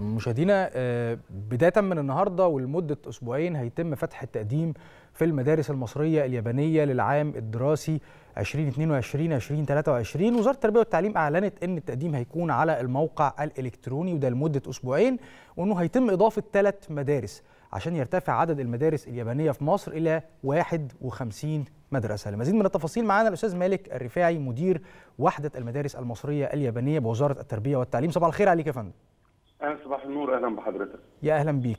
مشاهدينا، بداية من النهاردة ولمدة أسبوعين هيتم فتح التقديم في المدارس المصرية اليابانية للعام الدراسي 2022-2023. وزارة التربية والتعليم أعلنت أن التقديم هيكون على الموقع الإلكتروني، وده لمدة أسبوعين، وأنه هيتم إضافة 3 مدارس عشان يرتفع عدد المدارس اليابانية في مصر إلى 51 مدرسة. لمزيد من التفاصيل معانا الأستاذ مالك الرفاعي، مدير وحدة المدارس المصرية اليابانية بوزارة التربية والتعليم. صباح الخير عليك يا فندم. صباح النور، اهلا بحضرتك. يا اهلا بيك.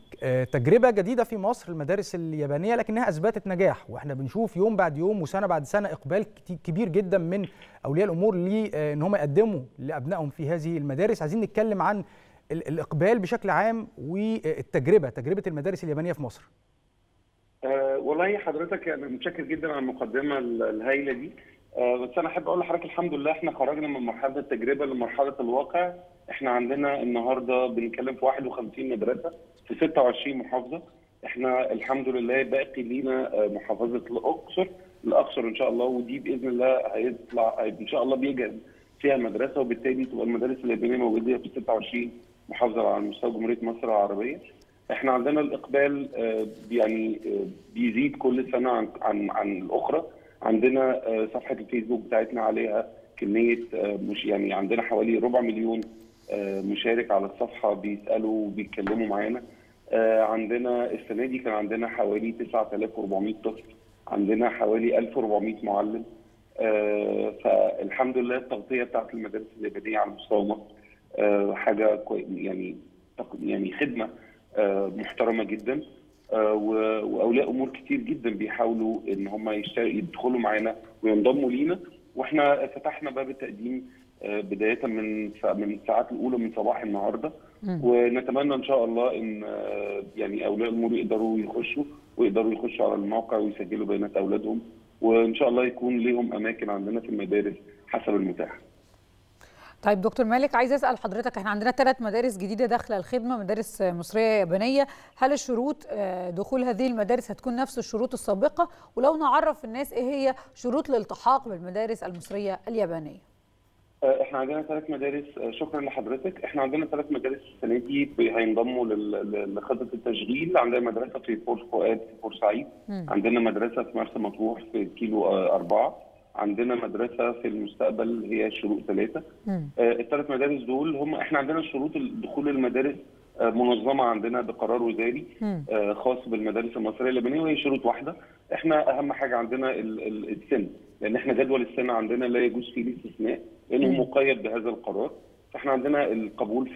تجربه جديده في مصر المدارس اليابانيه، لكنها اثبتت نجاح، واحنا بنشوف يوم بعد يوم وسنه بعد سنه اقبال كبير جدا من اولياء الامور لان هم يقدموا لابنائهم في هذه المدارس. عايزين نتكلم عن الاقبال بشكل عام والتجربه، تجربه المدارس اليابانيه في مصر. والله حضرتك انا متشكر جدا على المقدمه الهائله دي. بس انا احب اقول لحضرتك الحمد لله احنا خرجنا من مرحله التجربه لمرحله الواقع. احنا عندنا النهارده بنتكلم في 51 مدرسه في 26 محافظه. احنا الحمد لله باقي لينا محافظه الاقصر ان شاء الله، ودي باذن الله هيطلع ان شاء الله بيجهز فيها مدرسه، وبالتالي تبقى المدارس اليابانيه موجوده في 26 محافظه على مستوى جمهوريه مصر العربيه. احنا عندنا الاقبال يعني بيزيد كل سنه عن الاخرى. عندنا صفحه الفيسبوك بتاعتنا عليها كميه مش يعني عندنا حوالي 4 مليون مشارك على الصفحه بيسالوا وبيتكلموا معانا. عندنا السنه دي كان عندنا حوالي 9400 طفل، عندنا حوالي 1400 معلم. فالحمد لله التغطيه بتاعت المدارس اليابانيه على مستوى مصر حاجه يعني خدمه محترمه جدا. واولياء امور كتير جدا بيحاولوا ان هم يدخلوا معانا وينضموا لينا، واحنا فتحنا باب التقديم بدايه من الساعات الاولى من صباح النهارده. ونتمنى ان شاء الله ان يعني اولياء الامور يقدروا يخشوا على الموقع ويسجلوا بيانات اولادهم، وان شاء الله يكون ليهم اماكن عندنا في المدارس حسب المتاح. طيب دكتور مالك، عايز اسال حضرتك، احنا عندنا 3 مدارس جديده داخله الخدمه، مدارس مصريه يابانيه. هل الشروط دخول هذه المدارس هتكون نفس الشروط السابقه؟ ولو نعرف الناس ايه هي شروط الالتحاق بالمدارس المصريه اليابانيه. احنا عندنا 3 مدارس، شكرا لحضرتك. احنا عندنا 3 مدارس السنه دي هينضموا لخطه التشغيل. عندنا مدرسه في بور فؤاد في بورسعيد، عندنا مدرسه في مرسى مطروح في كيلو 4، عندنا مدرسه في المستقبل هي شروق 3. الثلاث مدارس دول هم احنا عندنا شروط دخول المدارس منظمه عندنا بقرار وزاري خاص بالمدارس المصريه اليابانيه، وهي شروط واحده. احنا اهم حاجه عندنا السن، لان احنا جدول السن عندنا لا يجوز فيه الاستثناء لانه مقيد بهذا القرار. فاحنا عندنا القبول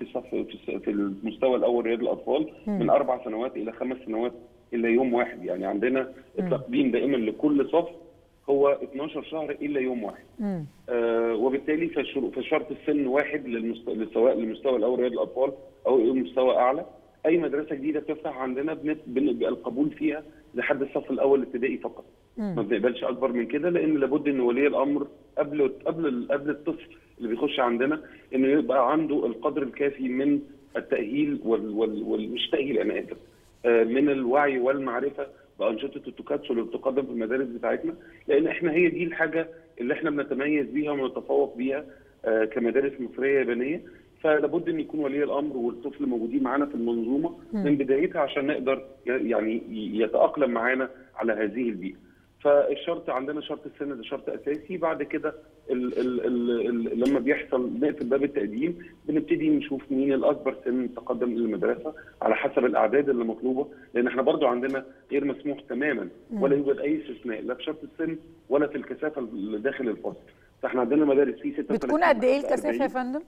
في المستوى الاول رياض الاطفال من 4 سنوات الى 5 سنوات الا يوم واحد. يعني عندنا التقديم دائما لكل صف هو 12 شهر الا يوم واحد. وبالتالي فشرط السن واحد سواء للمستوى الاول رياض الاطفال او مستوى اعلى. اي مدرسه جديده بتفتح عندنا بنبقى القبول فيها لحد الصف الاول الابتدائي فقط. ما بنقبلش اكبر من كده، لان لابد ان ولي الامر قبل الطفل اللي بيخش عندنا انه يبقى عنده القدر الكافي من التاهيل مش تاهيل، انا اسف، من الوعي والمعرفه بانشطه التوكاتسو اللي بتقدم في المدارس بتاعتنا، لان احنا هي دي الحاجه اللي احنا بنتميز بيها ونتفوق بيها كمدارس مصريه يابانيه. فلابد ان يكون ولي الامر والطفل موجودين معانا في المنظومه من بدايتها عشان نقدر يعني يتاقلم معانا على هذه البيئه. فالشرط عندنا شرط السن ده شرط اساسي. بعد كده لما بيحصل نقفل باب التقديم بنبتدي نشوف مين الاكبر سن تقدم للمدرسه على حسب الاعداد اللي مطلوبه، لان احنا برضو عندنا غير مسموح تماما ولا يوجد اي استثناء لا في شرط السن ولا في الكثافه اللي داخل الفصل. فاحنا عندنا مدارس فيه 36. بتكون قد ايه الكثافه يا فندم؟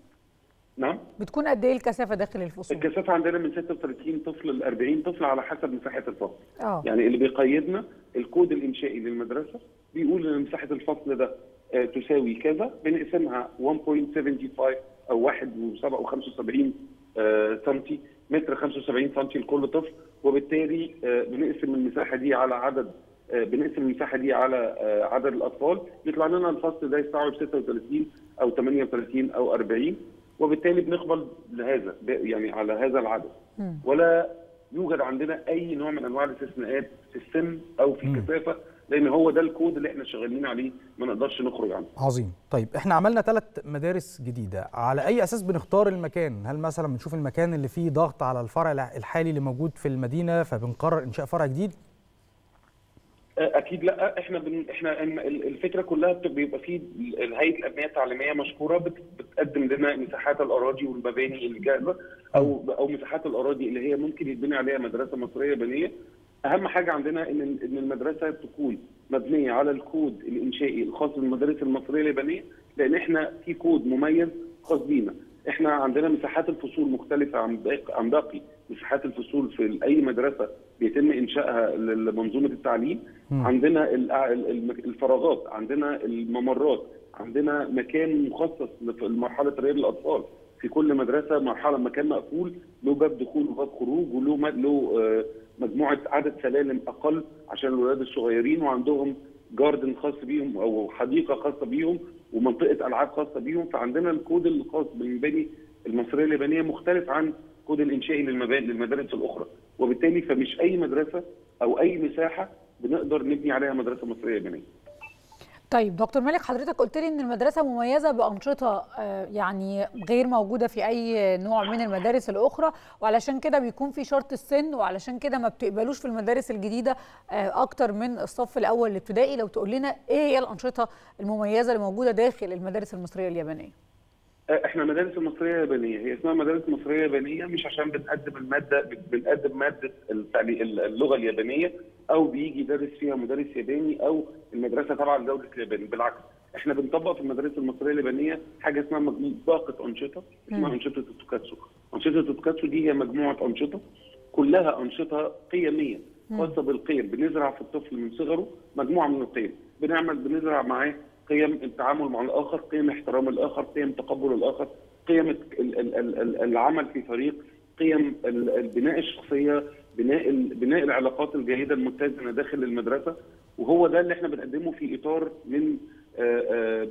نعم؟ بتكون قد ايه الكثافه داخل الفصول؟ الكثافه عندنا من 36 طفل ل 40 طفل على حسب مساحه الفصل. يعني اللي بيقيدنا الكود الانشائي للمدرسه بيقول ان مساحه الفصل ده تساوي كذا، بنقسمها 1.75 او 1.75 سم، متر 75 سم لكل طفل. وبالتالي بنقسم المساحه دي على عدد الاطفال، بيطلع لنا الفصل ده يستوعب 36 او 38 او 40، وبالتالي بنقبل لهذا يعني على هذا العدد. ولا يوجد عندنا اي نوع من انواع الاستثناءات في السن او في الكثافه لان هو ده الكود اللي احنا شغالين عليه، ما نقدرش نخرج عنه. عظيم. طيب احنا عملنا 3 مدارس جديده، على اي اساس بنختار المكان؟ هل مثلا بنشوف المكان اللي فيه ضغط على الفرع الحالي اللي موجود في المدينه فبنقرر انشاء فرع جديد؟ اكيد لا، احنا الفكره كلها بيبقى في الهيئه الامنيه التعليميه مشكوره بتقدم لنا مساحات الاراضي والمباني الجاهزه او مساحات الاراضي اللي هي ممكن يتبني عليها مدرسه مصريه يابانيه. اهم حاجه عندنا ان المدرسه تكون مبنيه على الكود الانشائي الخاص بالمدارس المصريه اليابانيه، لان احنا في كود مميز خاص بينا. احنا عندنا مساحات الفصول مختلفه عن باقي مساحات الفصول في اي مدرسه بيتم انشائها لمنظومه التعليم. عندنا الفراغات، عندنا الممرات، عندنا مكان مخصص لمرحله رياض الاطفال. في كل مدرسه مرحله مكان مقفول له باب دخول وباب خروج وله مجموعه عدد سلالم اقل عشان الاولاد الصغيرين، وعندهم جاردن خاص بيهم او حديقه خاصه بيهم ومنطقه العاب خاصه بيهم. فعندنا الكود الخاص بالمباني المصريه اليابانيه مختلف عن الكود الانشائي للمدارس الاخرى، وبالتالي فمش اي مدرسه او اي مساحه بنقدر نبني عليها مدرسه مصريه يابانيه. طيب دكتور مالك، حضرتك قلت لي ان المدرسه مميزه بانشطه يعني غير موجوده في اي نوع من المدارس الاخرى، وعلشان كده بيكون في شرط السن، وعلشان كده ما بتقبلوش في المدارس الجديده اكتر من الصف الاول الابتدائي. لو تقول لنا ايه هي الانشطه المميزه اللي موجوده داخل المدارس المصريه اليابانيه؟ احنا المدارس المصريه اليابانيه هي اسمها مدارس مصريه يابانيه مش عشان بنقدم ماده اللغه اليابانيه او بيجي يدرس فيها مدرس ياباني او المدرسه تبع دوله اليابان. بالعكس، احنا بنطبق في المدارس المصريه اليابانيه حاجه اسمها باقه انشطه اسمها انشطه التوكاتسو. انشطه التوكاتسو دي هي مجموعه انشطه كلها انشطه قيميه خاصه بالقيم. بنزرع في الطفل من صغره مجموعه من القيم، بنزرع معاه قيم التعامل مع الاخر، قيم احترام الاخر، قيم تقبل الاخر، قيم العمل في فريق، قيم البناء الشخصيه، بناء العلاقات الجيده المتزنه داخل المدرسه. وهو ده اللي احنا بنقدمه في اطار من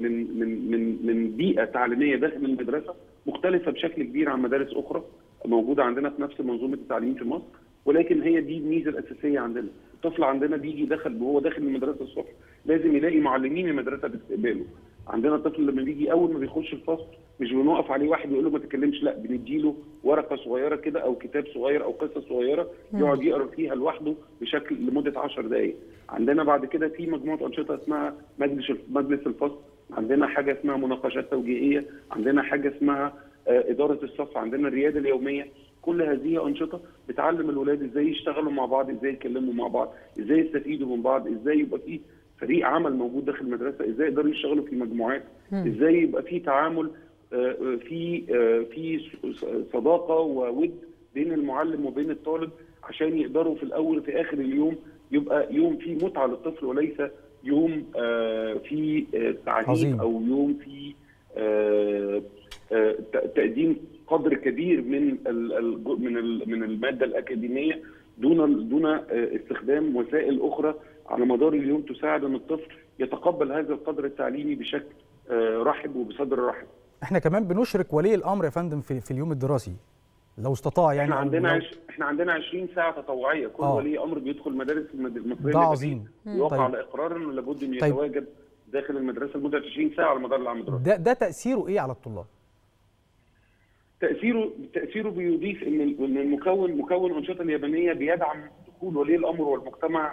من من من من بيئه تعليميه داخل المدرسه مختلفه بشكل كبير عن مدارس اخرى موجوده عندنا في نفس منظومه التعليم في مصر، ولكن هي دي الميزه الاساسيه عندنا. الطفل عندنا بيجي وهو داخل المدرسه الصبح لازم يلاقي معلمين المدرسه باستقباله. عندنا الطفل لما بيجي اول ما بيخش الفصل مش بنوقف عليه واحد يقول له ما تتكلمش، لا، بنديله ورقه صغيره كده او كتاب صغير او قصه صغيره يقعد يقرا فيها لوحده بشكل لمده 10 دقائق. عندنا بعد كده في مجموعه انشطه اسمها مجلس الفصل، عندنا حاجه اسمها مناقشات توجيهيه، عندنا حاجه اسمها اداره الصف، عندنا الرياده اليوميه. كل هذه انشطه بتعلم الولاد ازاي يشتغلوا مع بعض، ازاي يتكلموا مع بعض، ازاي يستفيدوا من بعض، ازاي يبقى في فريق عمل موجود داخل المدرسه، ازاي يقدروا يشتغلوا في مجموعات، ازاي يبقى في تعامل في صداقه وود بين المعلم وبين الطالب، عشان يقدروا في الاول وفي اخر اليوم يبقى يوم فيه متعه للطفل وليس يوم فيه تعذيب او يوم فيه تقديم قدر كبير من الماده الاكاديميه دون استخدام وسائل اخرى على مدار اليوم تساعد ان الطفل يتقبل هذا القدر التعليمي بشكل رحب وبصدر رحب. احنا كمان بنشرك ولي الامر يا فندم في اليوم الدراسي لو استطاع، يعني احنا عندنا 20 ساعه تطوعيه. كل ولي امر بيدخل مدارس المصريه ده عظيم، يوقع على اقرار انه لابد ان يتواجد داخل المدرسه لمده 20 ساعه على مدار العام الدراسي. ده تاثيره ايه على الطلاب؟ تأثيره بيضيف إن مكون الأنشطة اليابانية بيدعم دخول ولي الأمر والمجتمع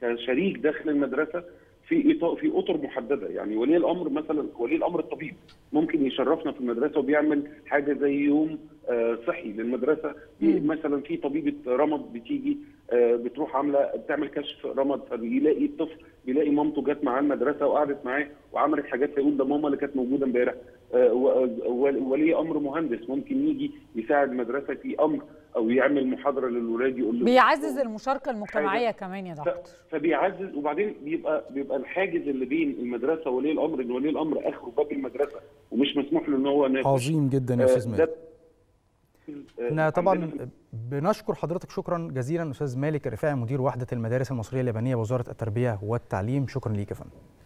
كشريك داخل المدرسة في أطر محددة. يعني ولي الأمر الطبيب ممكن يشرفنا في المدرسة وبيعمل حاجة زي يوم صحي للمدرسة. مثلا في طبيبة رمد بتيجي بتروح بتعمل كشف رمد، فبيلاقي الطفل بيلاقي مامته جت معاه المدرسة وقعدت معاه وعملت حاجات، فيقول ده ماما اللي كانت موجودة امبارح. ولي امر مهندس ممكن يجي يساعد مدرسه في امر او يعمل محاضره للولاد، يقول له بيعزز المشاركه المجتمعيه كمان يا دكتور. فبيعزز، وبعدين بيبقى الحاجز اللي بين المدرسه وولي الامر ان ولي الامر اخره باب المدرسه ومش مسموح له ان هو ينافس. عظيم جدا يا استاذ مالك. احنا طبعا بنشكر حضرتك شكرا جزيلا استاذ مالك الرفاعي، مدير وحده المدارس المصريه اليابانيه بوزاره التربيه والتعليم. شكرا ليك يا فندم.